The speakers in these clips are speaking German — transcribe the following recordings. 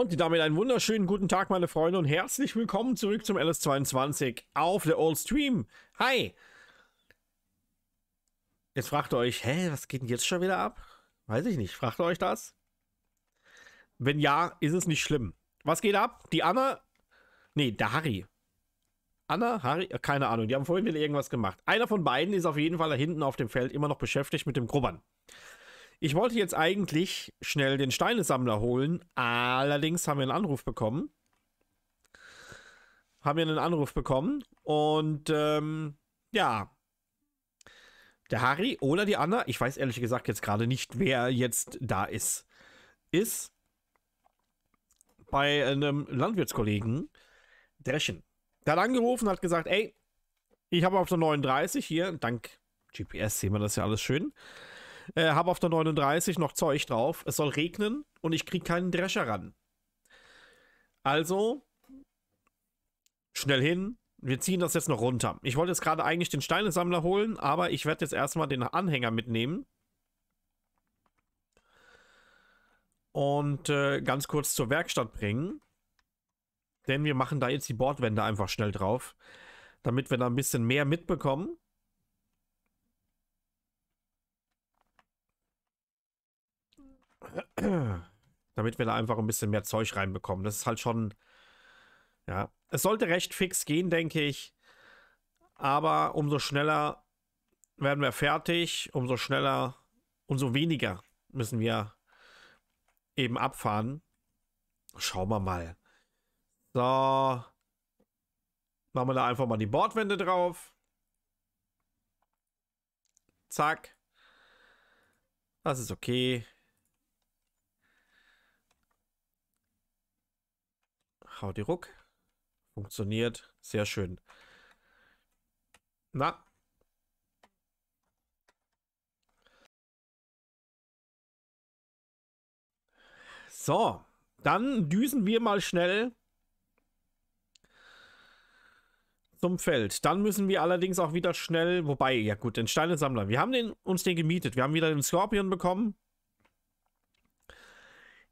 Und damit einen wunderschönen guten Tag, meine Freunde, und herzlich willkommen zurück zum LS 22 auf der Old Stream. Hi! Jetzt fragt ihr euch, hä, was geht denn jetzt schon wieder ab? Weiß ich nicht, fragt ihr euch das? Wenn ja, ist es nicht schlimm. Was geht ab? Die Anna? Nee, der Harry. Anna, Harry? Keine Ahnung, die haben vorhin wieder irgendwas gemacht. Einer von beiden ist auf jeden Fall da hinten auf dem Feld immer noch beschäftigt mit dem Grubbern. Ich wollte jetzt eigentlich schnell den Steinesammler holen, allerdings haben wir einen Anruf bekommen. Und ja, der Harry oder die Anna, ich weiß ehrlich gesagt jetzt gerade nicht, wer jetzt da ist, ist bei einem Landwirtskollegen Dreschen. Der hat angerufen und hat gesagt, ey, ich habe auf der 39 hier, dank GPS sehen wir das ja alles schön, habe auf der 39 noch Zeug drauf. Es soll regnen und ich kriege keinen Drescher ran. Also, schnell hin. Wir ziehen das jetzt noch runter. Ich wollte jetzt gerade eigentlich den Steinesammler holen, aber ich werde jetzt erstmal den Anhänger mitnehmen. Und ganz kurz zur Werkstatt bringen. Denn wir machen da jetzt die Bordwände einfach schnell drauf, damit wir da ein bisschen mehr mitbekommen. Damit wir da einfach ein bisschen mehr Zeug reinbekommen. Das ist halt schon, ja, es sollte recht fix gehen, denke ich. Aber umso schneller werden wir fertig, umso schneller, umso weniger müssen wir eben abfahren. Schauen wir mal. So. Machen wir da einfach mal die Bordwände drauf. Zack. Das ist okay. Hau die Ruck. Funktioniert. Sehr schön. Na. So. Dann düsen wir mal schnell zum Feld. Dann müssen wir allerdings auch wieder schnell, wobei, ja gut, den Steinesammler. Wir haben uns den gemietet. Wir haben wieder den Skorpion bekommen.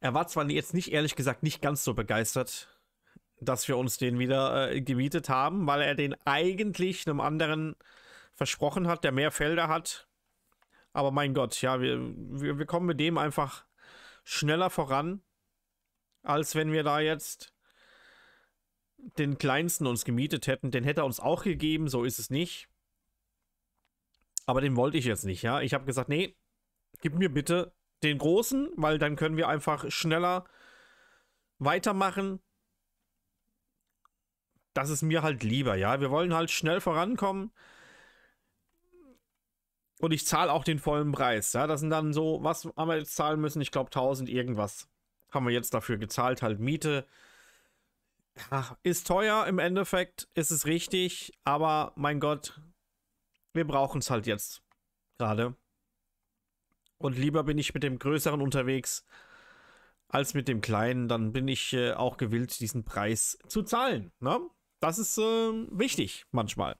Er war zwar jetzt nicht, ehrlich gesagt, nicht ganz so begeistert, dass wir uns den wieder gemietet haben, weil er den eigentlich einem anderen versprochen hat, der mehr Felder hat. Aber mein Gott, ja, wir kommen mit dem einfach schneller voran, als wenn wir da jetzt den kleinsten uns gemietet hätten. Den hätte er uns auch gegeben, so ist es nicht. Aber den wollte ich jetzt nicht, ja. Ich habe gesagt, nee, gib mir bitte den großen, weil dann können wir einfach schneller weitermachen. Das ist mir halt lieber, ja. Wir wollen halt schnell vorankommen. Und ich zahle auch den vollen Preis, ja. Das sind dann so, was haben wir jetzt zahlen müssen? Ich glaube 1000 irgendwas haben wir jetzt dafür gezahlt, halt Miete. Ach, ist teuer im Endeffekt, ist es richtig, aber mein Gott, wir brauchen es halt jetzt gerade. Und lieber bin ich mit dem größeren unterwegs als mit dem kleinen. Dann bin ich auch gewillt, diesen Preis zu zahlen, ne? Das ist wichtig manchmal.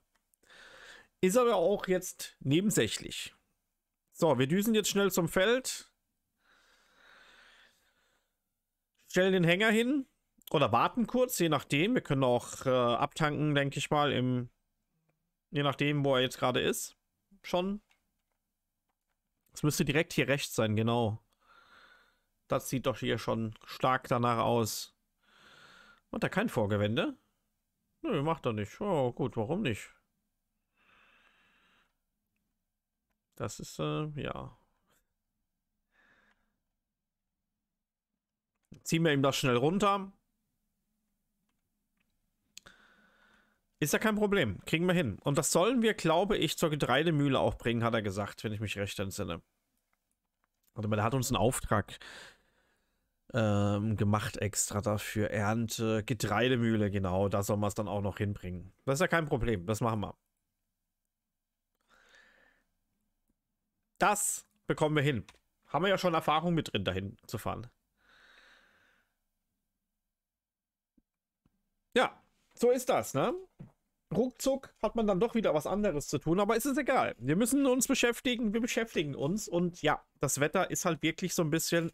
Ist aber auch jetzt nebensächlich. So, wir düsen jetzt schnell zum Feld. Stellen den Hänger hin. Oder warten kurz, je nachdem. Wir können auch abtanken, denke ich mal, je nachdem, wo er jetzt gerade ist. Schon. Es müsste direkt hier rechts sein, genau. Das sieht doch hier schon stark danach aus. Macht er kein Vorgewende? Nö, macht er nicht. Oh, gut, warum nicht? Das ist, ja. Ziehen wir ihm das schnell runter. Ist ja kein Problem. Kriegen wir hin. Und das sollen wir, glaube ich, zur Getreidemühle auch bringen, hat er gesagt, wenn ich mich recht entsinne. Aber der hat uns einen Auftrag gemacht extra dafür. Ernte, Getreidemühle, genau. Da sollen wir es dann auch noch hinbringen. Das ist ja kein Problem. Das machen wir. Das bekommen wir hin. Haben wir ja schon Erfahrung mit drin, dahin zu fahren. Ja. So ist das, ne? Ruckzuck hat man dann doch wieder was anderes zu tun, aber es ist egal. Wir müssen uns beschäftigen, wir beschäftigen uns und ja, das Wetter ist halt wirklich so ein bisschen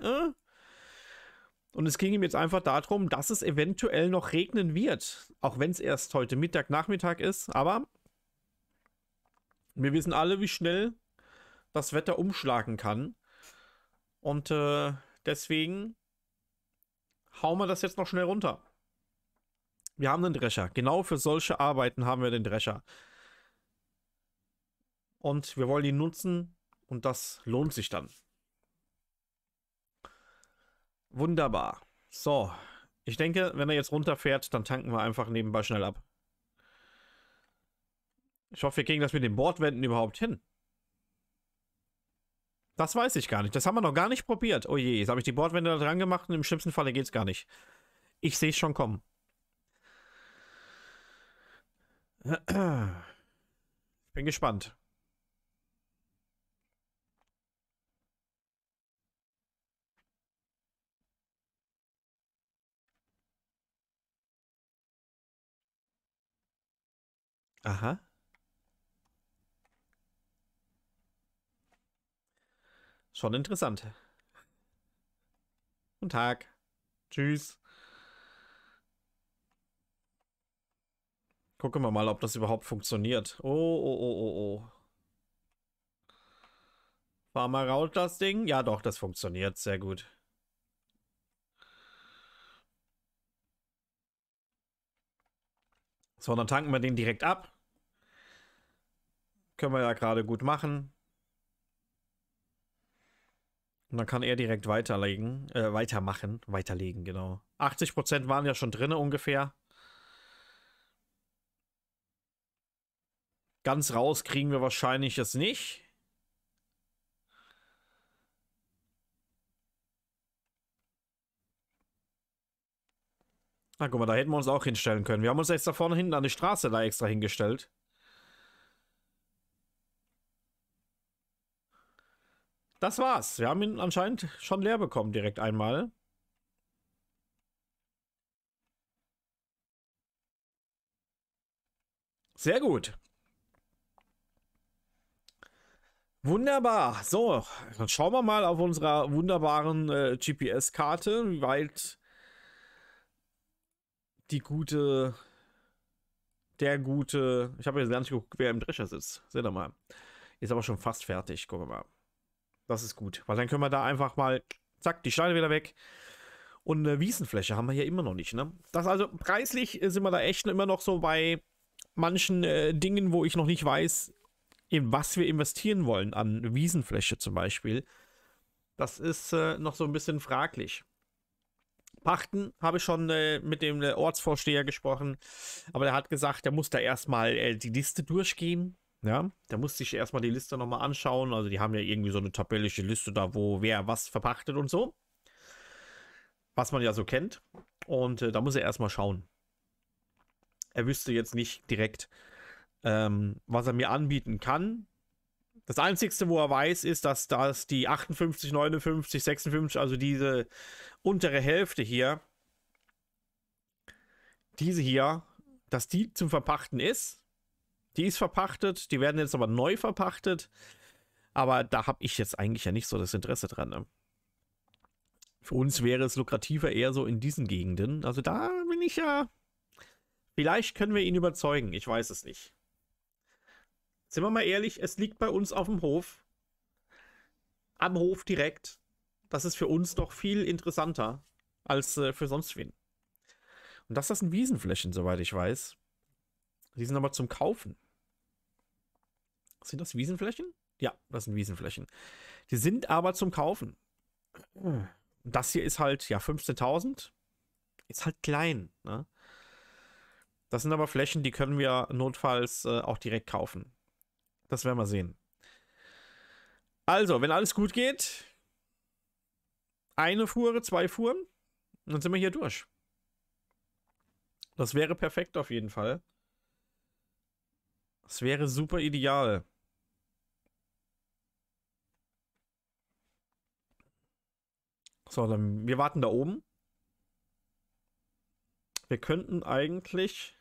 Und es ging ihm jetzt einfach darum, dass es eventuell noch regnen wird. Auch wenn es erst heute Mittag, Nachmittag ist. Aber wir wissen alle, wie schnell das Wetter umschlagen kann. Und deswegen hauen wir das jetzt noch schnell runter. Wir haben den Drescher. Genau für solche Arbeiten haben wir den Drescher. Und wir wollen ihn nutzen und das lohnt sich dann. Wunderbar. So, ich denke, wenn er jetzt runterfährt, dann tanken wir einfach nebenbei schnell ab. Ich hoffe, wir kriegen das mit den Bordwänden überhaupt hin. Das weiß ich gar nicht. Das haben wir noch gar nicht probiert. Oh je, jetzt habe ich die Bordwände da dran gemacht und im schlimmsten Falle geht es gar nicht. Ich sehe es schon kommen. Ich bin gespannt. Aha. Schon interessant. Guten Tag. Tschüss. Gucken wir mal, ob das überhaupt funktioniert. Oh, oh, oh, oh, oh. Fahr mal raus, das Ding. Ja, doch, das funktioniert. Sehr gut. So, dann tanken wir den direkt ab. Können wir ja gerade gut machen. Und dann kann er direkt weiterlegen, weiterlegen, genau. 80% waren ja schon drin ungefähr. Ganz raus kriegen wir wahrscheinlich es nicht. Na guck mal, da hätten wir uns auch hinstellen können. Wir haben uns jetzt da vorne hinten an die Straße da extra hingestellt. Das war's. Wir haben ihn anscheinend schon leer bekommen, direkt einmal. Sehr gut. Wunderbar. So, dann schauen wir mal auf unserer wunderbaren GPS-Karte, wie weit die gute, ich habe jetzt gar nicht geguckt, wer im Drescher sitzt. Seht ihr mal. Ist aber schon fast fertig. Gucken wir mal. Das ist gut, weil dann können wir da einfach mal, zack, die Steine wieder weg. Und eine Wiesenfläche haben wir hier immer noch nicht, ne? Das also, preislich sind wir da echt immer noch so bei manchen Dingen, wo ich noch nicht weiß, in was wir investieren wollen, an Wiesenfläche zum Beispiel. Das ist noch so ein bisschen fraglich. Pachten habe ich schon mit dem Ortsvorsteher gesprochen, aber der hat gesagt, der muss da erstmal die Liste durchgehen. Ja, da musste ich erstmal die Liste nochmal anschauen. Also die haben ja irgendwie so eine tabellische Liste da, wo wer was verpachtet und so. Was man ja so kennt. Und da muss er erstmal schauen. Er wüsste jetzt nicht direkt, was er mir anbieten kann. Das Einzige, wo er weiß, ist, dass das die 58, 59, 56, also diese untere Hälfte hier, diese hier, dass die zum Verpachten ist. Die ist verpachtet, die werden jetzt aber neu verpachtet. Aber da habe ich jetzt eigentlich ja nicht so das Interesse dran. Ne? Für uns wäre es lukrativer eher so in diesen Gegenden. Also da bin ich ja... Vielleicht können wir ihn überzeugen, ich weiß es nicht. Sind wir mal ehrlich, es liegt bei uns auf dem Hof. Am Hof direkt. Das ist für uns doch viel interessanter als für sonst wen. Und das sind Wiesenflächen, soweit ich weiß. Die sind aber zum Kaufen. Sind das Wiesenflächen? Ja, das sind Wiesenflächen. Die sind aber zum Kaufen. Und das hier ist halt, ja, 15.000. Ist halt klein. Ne? Das sind aber Flächen, die können wir notfalls auch direkt kaufen. Das werden wir sehen. Also, wenn alles gut geht, eine Fuhre, zwei Fuhren, dann sind wir hier durch. Das wäre perfekt auf jeden Fall. Das wäre super ideal. So, dann wir warten da oben. Wir könnten eigentlich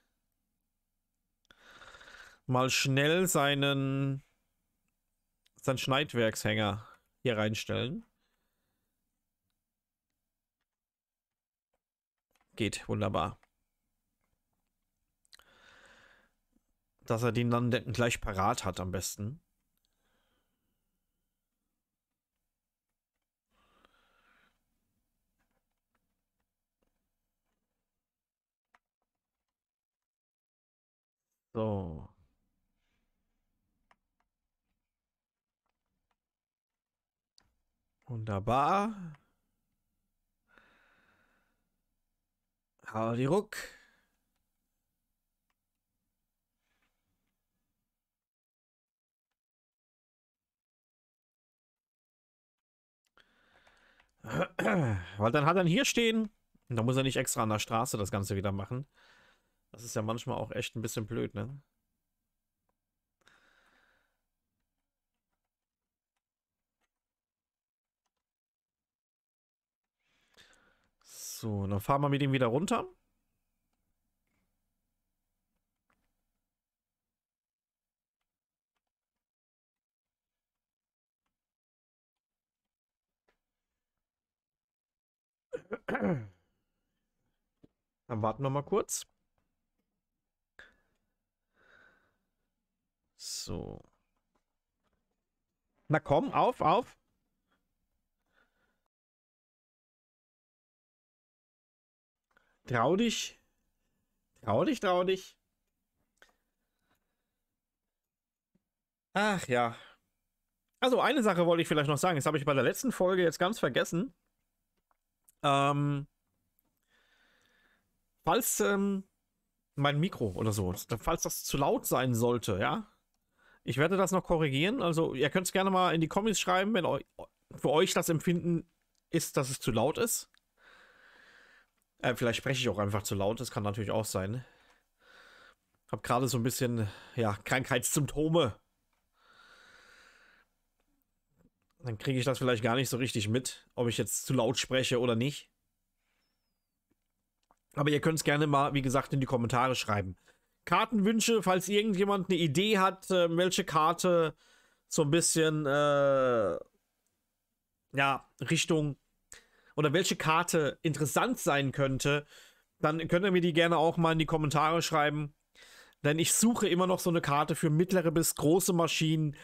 mal schnell seinen Schneidwerkshänger hier reinstellen. Geht wunderbar. Dass er den dann gleich parat hat am besten. So. Wunderbar. Hau die Ruck. Weil dann hat er hier stehen. Und dann muss er nicht extra an der Straße das Ganze wieder machen. Das ist ja manchmal auch echt ein bisschen blöd, ne? So, dann fahren wir mit ihm wieder runter. Dann warten wir mal kurz. So. Na komm, auf. Trau dich. Trau dich. Ach ja. Also eine Sache wollte ich vielleicht noch sagen. Das habe ich bei der letzten Folge jetzt ganz vergessen. Falls mein Mikro oder so, falls das zu laut sein sollte, ja. Ich werde das noch korrigieren, also ihr könnt es gerne mal in die Kommis schreiben, wenn für euch das Empfinden ist, dass es zu laut ist. Vielleicht spreche ich auch einfach zu laut, das kann natürlich auch sein. Ich habe gerade so ein bisschen, ja, Krankheitssymptome. Dann kriege ich das vielleicht gar nicht so richtig mit, ob ich jetzt zu laut spreche oder nicht. Aber ihr könnt es gerne mal, wie gesagt, in die Kommentare schreiben. Kartenwünsche, falls irgendjemand eine Idee hat, welche Karte so ein bisschen, ja, Richtung oder welche Karte interessant sein könnte, dann könnt ihr mir die gerne auch mal in die Kommentare schreiben. Denn ich suche immer noch so eine Karte für mittlere bis große Maschinen,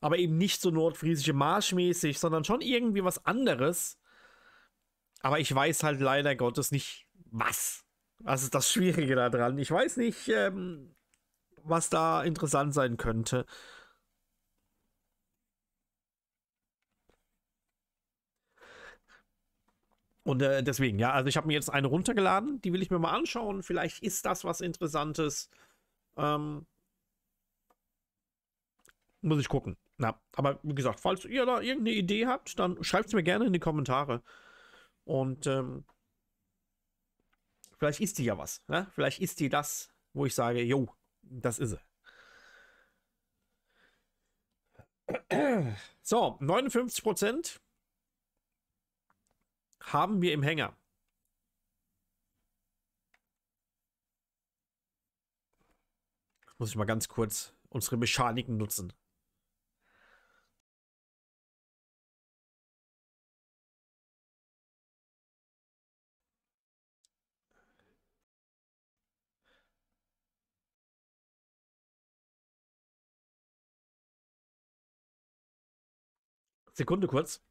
aber eben nicht so nordfriesische Marschmäßig, sondern schon irgendwie was anderes. Aber ich weiß halt leider Gottes nicht, was. Das ist das Schwierige daran. Ich weiß nicht, was da interessant sein könnte. Und deswegen, ja, also ich habe mir jetzt eine runtergeladen. Die will ich mir mal anschauen. Vielleicht ist das was Interessantes. Muss ich gucken. Na, aber wie gesagt, falls ihr da irgendeine Idee habt, dann schreibt es mir gerne in die Kommentare. Und vielleicht ist die ja was, ne? Vielleicht ist die das, wo ich sage, jo, das ist sie. So, 59% haben wir im Hänger. Muss ich mal ganz kurz unsere Mechaniken nutzen. Sekunde kurz.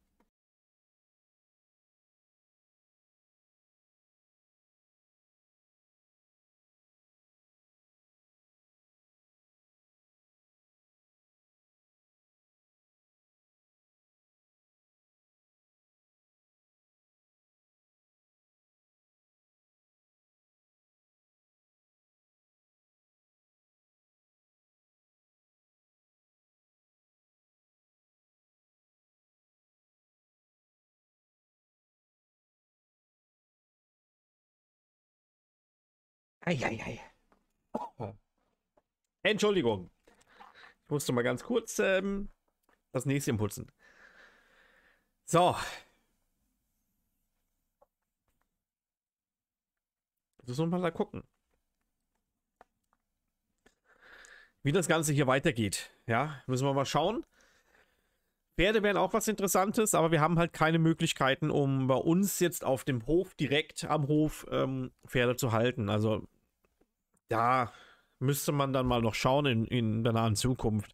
Eieiei. Oh. Entschuldigung. Ich musste mal ganz kurz das Näschen putzen. So. Jetzt müssen wir mal gucken, wie das Ganze hier weitergeht. Ja, müssen wir mal schauen. Pferde wären auch was Interessantes, aber wir haben halt keine Möglichkeiten, um bei uns jetzt auf dem Hof, direkt am Hof, Pferde zu halten. Also da müsste man dann mal noch schauen in der nahen Zukunft.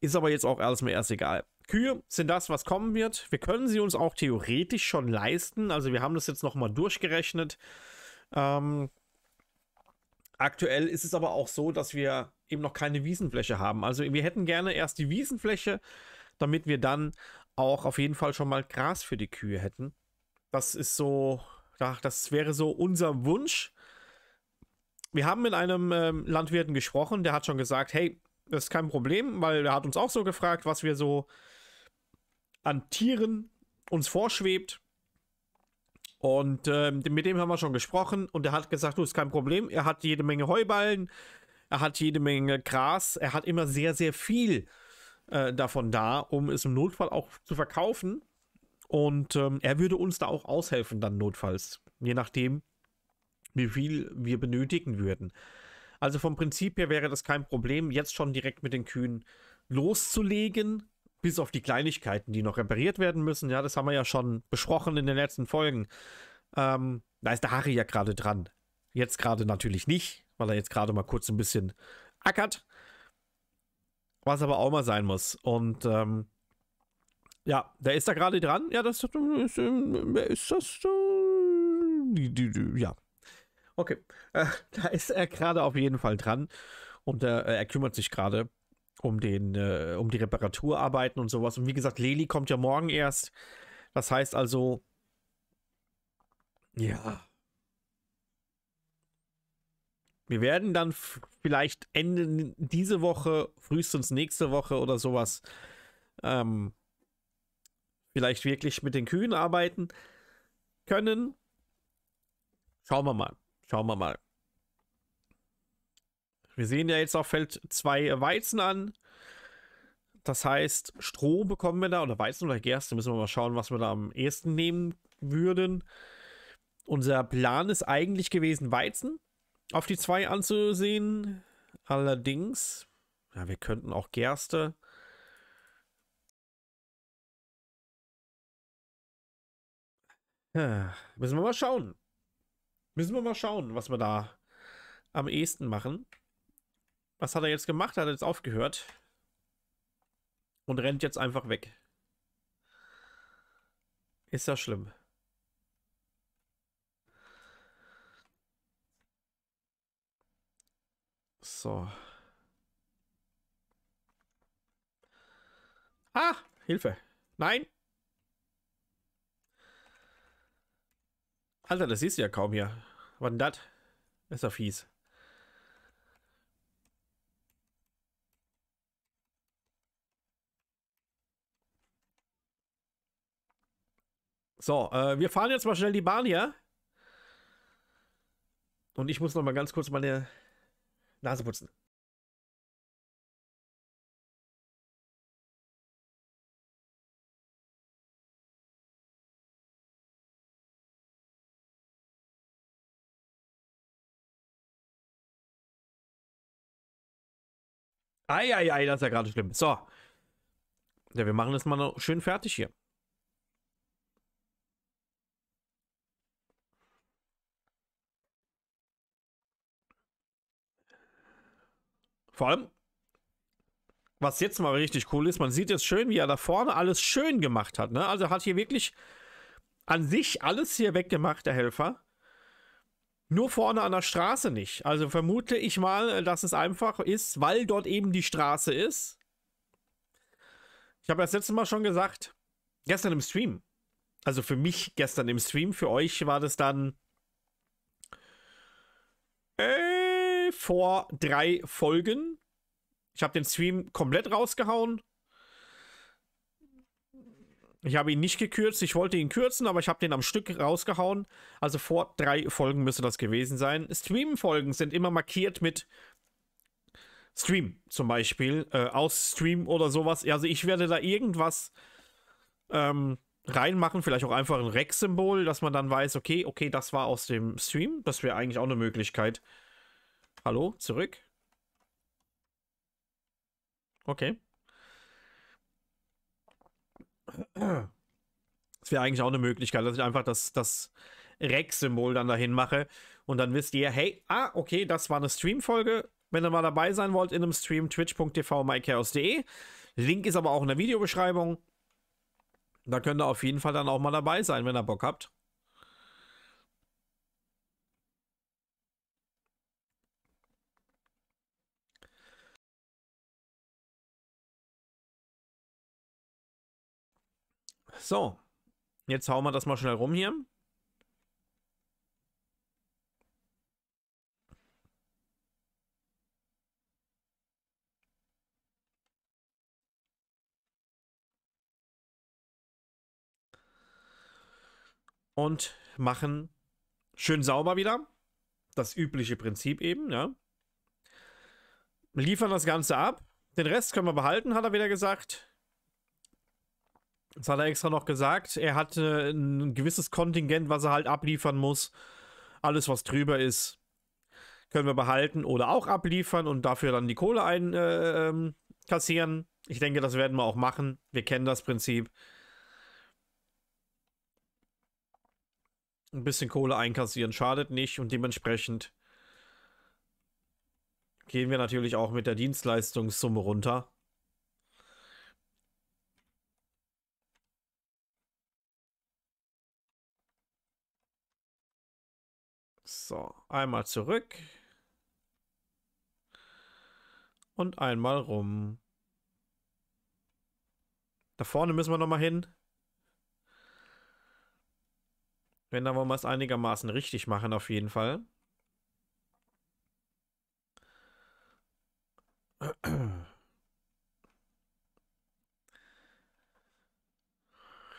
Ist aber jetzt auch erstmal erst egal. Kühe sind das, was kommen wird. Wir können sie uns auch theoretisch schon leisten. Also wir haben das jetzt nochmal durchgerechnet. Aktuell ist es aber auch so, dass wir eben noch keine Wiesenfläche haben. Also wir hätten gerne erst die Wiesenfläche, damit wir dann auch auf jeden Fall schon mal Gras für die Kühe hätten. Das ist so, das wäre so unser Wunsch. Wir haben mit einem Landwirten gesprochen, der hat schon gesagt, hey, das ist kein Problem, weil er hat uns auch so gefragt, was wir so an Tieren uns vorschwebt. Und mit dem haben wir schon gesprochen und der hat gesagt, du, ist kein Problem, er hat jede Menge Heuballen, er hat jede Menge Gras, er hat immer sehr, sehr viel davon da, um es im Notfall auch zu verkaufen, und er würde uns da auch aushelfen dann notfalls, je nachdem, wie viel wir benötigen würden. Also vom Prinzip her wäre das kein Problem, jetzt schon direkt mit den Kühen loszulegen, bis auf die Kleinigkeiten, die noch repariert werden müssen. Ja, das haben wir ja schon besprochen in den letzten Folgen. Da ist der Harry ja gerade dran. Jetzt gerade natürlich nicht, weil er jetzt gerade mal kurz ein bisschen ackert. Was aber auch mal sein muss. Und ja, der ist da gerade dran. Ja, das ist das. Ja. Okay. Da ist er gerade auf jeden Fall dran. Und er kümmert sich gerade um die Reparaturarbeiten und sowas. Und wie gesagt, Leli kommt ja morgen erst. Das heißt also, ja. Wir werden dann vielleicht Ende diese Woche, frühestens nächste Woche oder sowas, vielleicht wirklich mit den Kühen arbeiten können. Schauen wir mal. Schauen wir mal. Wir sehen ja jetzt auf Feld 2 Weizen an. Das heißt, Stroh bekommen wir da, oder Weizen oder Gerste, müssen wir mal schauen, was wir da am ehesten nehmen würden. Unser Plan ist eigentlich gewesen, Weizen auf die 2 anzusehen. Allerdings, ja, wir könnten auch Gerste. Ja, müssen wir mal schauen. Müssen wir mal schauen, was wir da am ehesten machen. Was hat er jetzt gemacht? Er hat jetzt aufgehört. Und rennt jetzt einfach weg. Ist ja schlimm. So. Ah! Hilfe! Nein! Alter, das siehst du ja kaum hier. Was denn das? Ist ja fies. So, wir fahren jetzt mal schnell die Bahn hier. Und ich muss noch mal ganz kurz meine Nase putzen. Eieiei, das ist ja gerade schlimm. So. Ja, wir machen das mal noch schön fertig hier. Vor allem, was jetzt mal richtig cool ist, man sieht jetzt schön, wie er da vorne alles schön gemacht hat. Ne? Also hat hier wirklich an sich alles hier weggemacht, der Helfer. Nur vorne an der Straße nicht. Also vermute ich mal, dass es einfach ist, weil dort eben die Straße ist. Ich habe das letzte Mal schon gesagt, gestern im Stream. Also für mich gestern im Stream, für euch war das dann vor 3 Folgen. Ich habe den Stream komplett rausgehauen. Ich habe ihn nicht gekürzt. Ich wollte ihn kürzen, aber ich habe den am Stück rausgehauen. Also vor 3 Folgen müsste das gewesen sein. Stream-Folgen sind immer markiert mit Stream zum Beispiel. Aus Stream oder sowas. Also ich werde da irgendwas reinmachen. Vielleicht auch einfach ein Rex-Symbol, dass man dann weiß, okay, das war aus dem Stream. Das wäre eigentlich auch eine Möglichkeit. Hallo, zurück. Okay. Das wäre eigentlich auch eine Möglichkeit, dass ich einfach das Rex-Symbol dann dahin mache. Und dann wisst ihr, hey, okay, das war eine Stream-Folge. Wenn ihr mal dabei sein wollt in einem Stream, twitch.tv/mychaos.de. Link ist aber auch in der Videobeschreibung. Da könnt ihr auf jeden Fall dann auch mal dabei sein, wenn ihr Bock habt. So, jetzt hauen wir das mal schnell rum hier. Und machen schön sauber wieder. Das übliche Prinzip eben, ja. Liefern das Ganze ab. Den Rest können wir behalten, hat er wieder gesagt. Das hat er extra noch gesagt. Er hat ein gewisses Kontingent, was er halt abliefern muss. Alles, was drüber ist, können wir behalten oder auch abliefern und dafür dann die Kohle einkassieren. Ich denke, das werden wir auch machen. Wir kennen das Prinzip. Ein bisschen Kohle einkassieren schadet nicht und dementsprechend gehen wir natürlich auch mit der Dienstleistungssumme runter. So, einmal zurück und einmal rum. Da vorne müssen wir nochmal hin. Wenn, dann wollen wir es einigermaßen richtig machen, auf jeden Fall.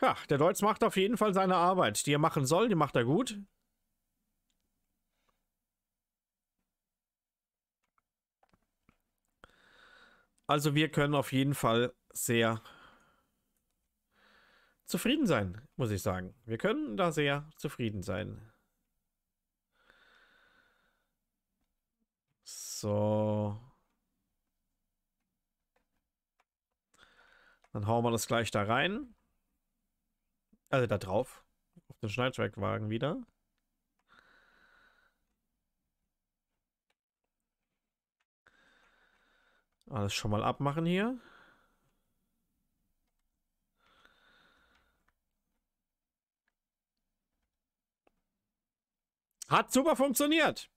Ja, der Deutz macht auf jeden Fall seine Arbeit, die er machen soll, die macht er gut. Also wir können auf jeden Fall sehr zufrieden sein, muss ich sagen. Wir können da sehr zufrieden sein. So. Dann hauen wir das gleich da rein. Also da drauf. Auf den Schneidwerkwagen wieder. Alles schon mal abmachen hier. Hat super funktioniert.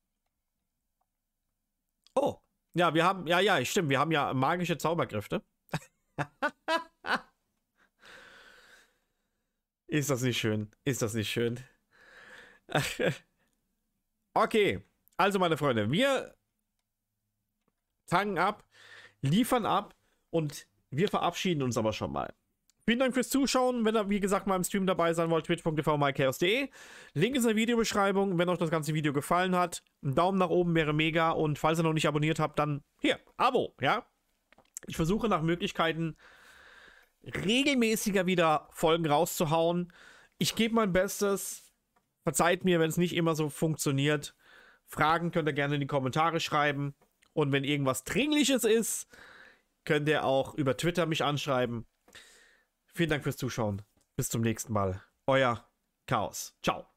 Oh, ja, wir haben, ja, stimmt, wir haben ja magische Zauberkräfte. Ist das nicht schön? Ist das nicht schön? Okay, also meine Freunde, wir tanken ab, liefern ab und wir verabschieden uns aber schon mal. Vielen Dank fürs Zuschauen. Wenn ihr, wie gesagt, mal im Stream dabei sein wollt, twitch.tv/mychaos.de. Link ist in der Videobeschreibung. Wenn euch das ganze Video gefallen hat, ein Daumen nach oben wäre mega. Und falls ihr noch nicht abonniert habt, dann hier, Abo, ja. Ich versuche nach Möglichkeiten regelmäßiger wieder Folgen rauszuhauen. Ich gebe mein Bestes. Verzeiht mir, wenn es nicht immer so funktioniert. Fragen könnt ihr gerne in die Kommentare schreiben. Und wenn irgendwas Dringliches ist, könnt ihr auch über Twitter mich anschreiben. Vielen Dank fürs Zuschauen. Bis zum nächsten Mal. Euer Chaos. Ciao.